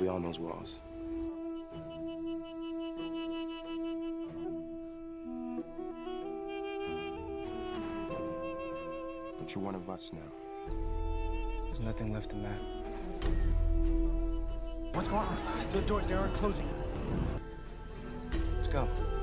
beyond those walls. But you're one of us now. There's nothing left to map. What's going on? The doors, they aren't closing. Let's go.